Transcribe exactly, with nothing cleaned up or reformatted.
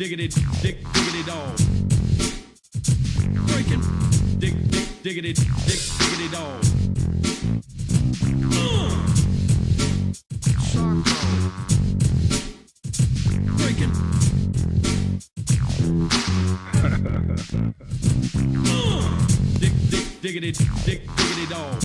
diggity, dig, diggity dog. Breaking, dig, dig, diggity, dig, diggity dog. Uh. Shark dog. Breaking. uh. Dig, dig, diggity, dig.